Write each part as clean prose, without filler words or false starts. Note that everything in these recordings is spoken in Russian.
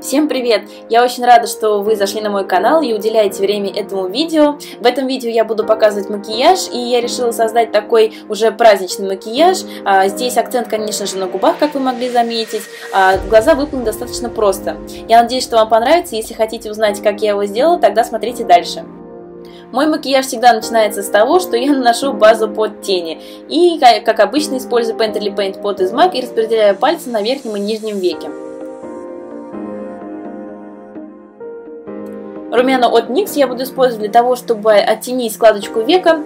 Всем привет! Я очень рада, что вы зашли на мой канал и уделяете время этому видео. В этом видео я буду показывать макияж, и я решила создать такой уже праздничный макияж. Здесь акцент, конечно же, на губах, как вы могли заметить. Глаза выполнены достаточно просто. Я надеюсь, что вам понравится. Если хотите узнать, как я его сделала, тогда смотрите дальше. Мой макияж всегда начинается с того, что я наношу базу под тени. И, как обычно, использую Painterly Paint Pot из MAC и распределяю пальцы на верхнем и нижнем веке. Румяна от NYX я буду использовать для того, чтобы оттенить складочку века.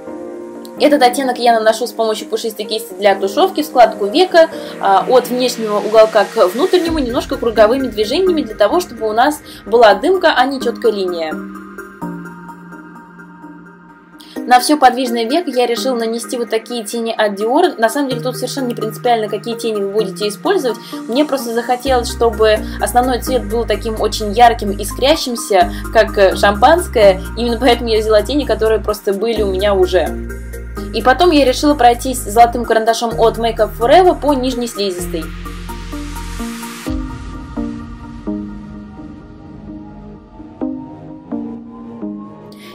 Этот оттенок я наношу с помощью пушистой кисти для тушевки в складку века от внешнего уголка к внутреннему, немножко круговыми движениями, для того, чтобы у нас была дымка, а не четкая линия. На все подвижное веко я решила нанести вот такие тени от Dior. На самом деле тут совершенно не принципиально, какие тени вы будете использовать. Мне просто захотелось, чтобы основной цвет был таким очень ярким, искрящимся, как шампанское. Именно поэтому я взяла тени, которые просто были у меня уже. И потом я решила пройтись золотым карандашом от Make Up For Ever по нижней слизистой.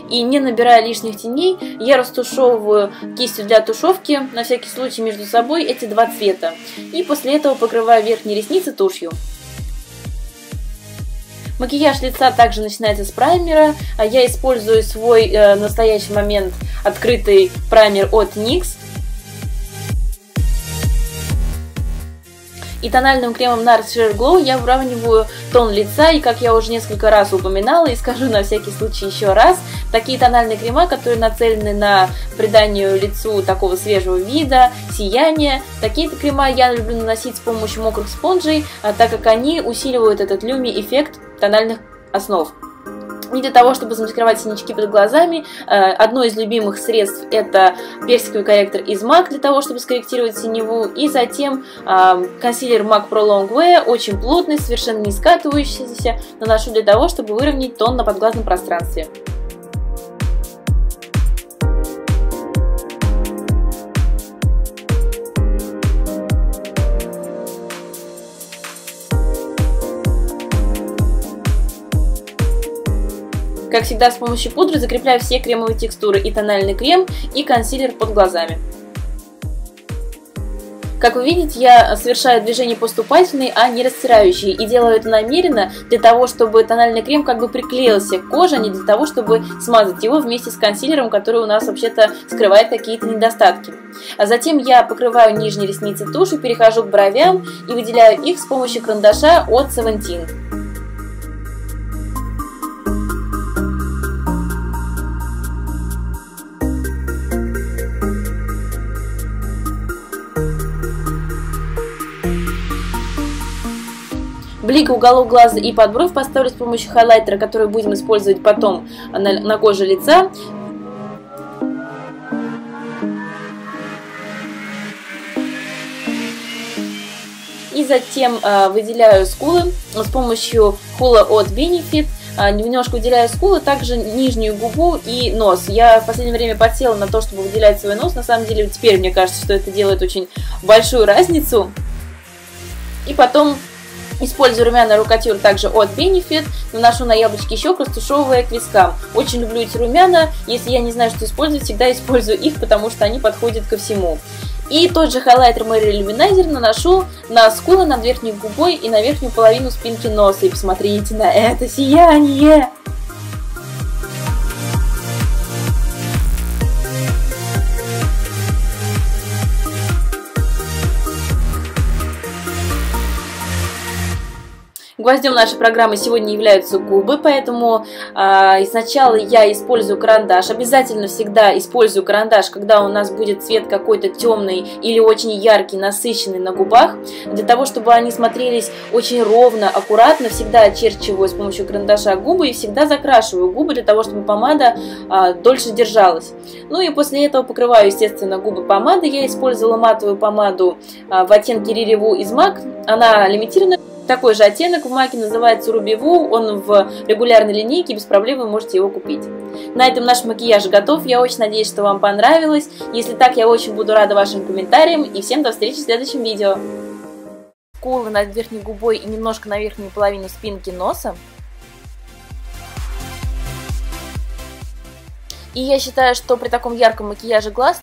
И не набирая лишних теней, я растушевываю кистью для тушевки на всякий случай между собой эти два цвета. И после этого покрываю верхние ресницы тушью. Макияж лица также начинается с праймера. Я использую свой в настоящий момент открытый праймер от NYX. И тональным кремом NARS Sheer Glow я выравниваю тон лица, и, как я уже несколько раз упоминала и скажу на всякий случай еще раз, такие тональные крема, которые нацелены на придание лицу такого свежего вида, сияния, такие крема я люблю наносить с помощью мокрых спонжей, так как они усиливают этот люми-эффект тональных основ. И для того, чтобы замаскировать синячки под глазами, одно из любимых средств — это персиковый корректор из MAC для того, чтобы скорректировать синеву. И затем консилер MAC Pro Longwear, очень плотный, совершенно не скатывающийся, наношу для того, чтобы выровнять тон на подглазном пространстве. Как всегда, с помощью пудры закрепляю все кремовые текстуры, и тональный крем, и консилер под глазами. Как вы видите, я совершаю движения поступательные, а не растирающие, и делаю это намеренно для того, чтобы тональный крем как бы приклеился к коже, а не для того, чтобы смазать его вместе с консилером, который у нас вообще-то скрывает какие-то недостатки. А затем я покрываю нижние ресницы тушью, перехожу к бровям и выделяю их с помощью карандаша от Seventeen. Блик, уголок глаза и подбровь поставлю с помощью хайлайтера, который будем использовать потом на коже лица. И затем выделяю скулы с помощью Hula от Benefit. Немножко выделяю скулы, также нижнюю губу и нос. Я в последнее время подсела на то, чтобы выделять свой нос. На самом деле теперь мне кажется, что это делает очень большую разницу. И потом использую румяна Рockateur также от Benefit, наношу на яблочки щек, растушевывая к вискам. Очень люблю эти румяна, если я не знаю, что использовать, всегда использую их, потому что они подходят ко всему. И тот же хайлайтер Mary Lou-Minizer наношу на скулы, над верхней губой и на верхнюю половину спинки носа. И посмотрите на это сияние! Гвоздем нашей программы сегодня являются губы, поэтому сначала я использую карандаш. Обязательно всегда использую карандаш, когда у нас будет цвет какой-то темный или очень яркий, насыщенный на губах. Для того, чтобы они смотрелись очень ровно, аккуратно, всегда очерчиваю с помощью карандаша губы и всегда закрашиваю губы, для того, чтобы помада дольше держалась. Ну и после этого покрываю, естественно, губы помадой. Я использовала матовую помаду в оттенке Ruby Woo из MAC. Она лимитирована. Такой же оттенок в маке называется Ruby Woo, он в регулярной линейке, без проблем вы можете его купить. На этом наш макияж готов, я очень надеюсь, что вам понравилось. Если так, я очень буду рада вашим комментариям, и всем до встречи в следующем видео. скулы над верхней губой и немножко на верхней половине спинки носа. И я считаю, что при таком ярком макияже глаз